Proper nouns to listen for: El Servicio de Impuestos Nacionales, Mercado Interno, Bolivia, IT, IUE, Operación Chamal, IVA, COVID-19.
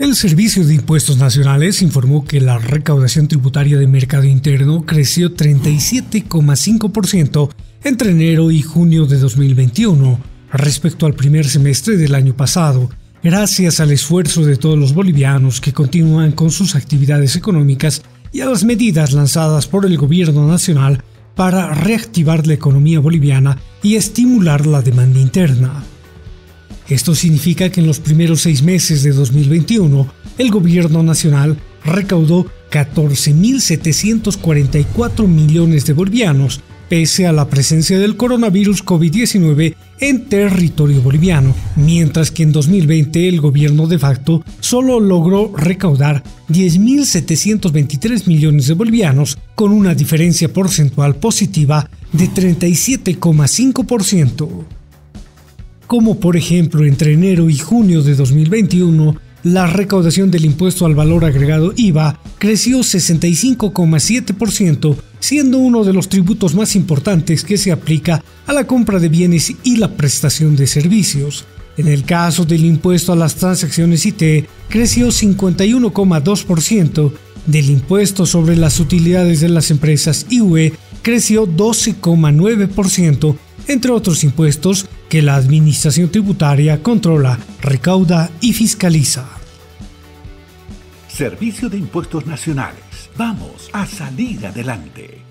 El Servicio de Impuestos Nacionales informó que la recaudación tributaria de Mercado Interno creció 37,5% entre enero y junio de 2021 respecto al primer semestre del año pasado, gracias al esfuerzo de todos los bolivianos que continúan con sus actividades económicas y a las medidas lanzadas por el gobierno nacional para reactivar la economía boliviana y estimular la demanda interna. Esto significa que en los primeros 6 meses de 2021, el gobierno nacional recaudó 14.744 millones de bolivianos, pese a la presencia del coronavirus COVID-19 en territorio boliviano, mientras que en 2020 el gobierno de facto solo logró recaudar 10.723 millones de bolivianos, con una diferencia porcentual positiva de 37,5%. Como por ejemplo entre enero y junio de 2021, la recaudación del impuesto al valor agregado IVA creció 65,7%, siendo uno de los tributos más importantes que se aplica a la compra de bienes y la prestación de servicios. En el caso del impuesto a las transacciones IT, creció 51,2%, del impuesto sobre las utilidades de las empresas IUE creció 12,9%, entre otros impuestos que la administración tributaria controla, recauda y fiscaliza. Servicio de Impuestos Nacionales. Vamos a salir adelante.